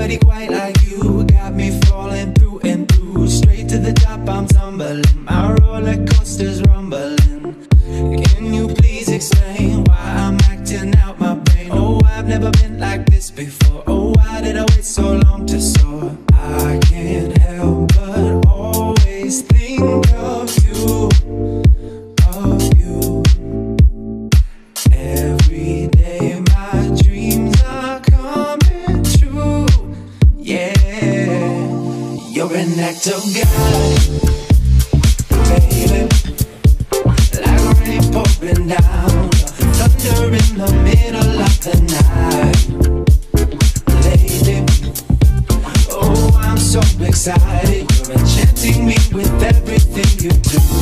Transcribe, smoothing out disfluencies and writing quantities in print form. nobody quite like you. Got me falling through and through. Straight to the top, I'm tumbling. My roller coaster's rumbling. Can you please explain why I'm acting out my brain? Oh, I've never been like this before. Oh, why did I wait so long to soar? I can't help but always think of you. You're an act of God, baby. Like rain pouring down, thunder in the middle of the night. Lady, oh, I'm so excited. You're enchanting me with everything you do.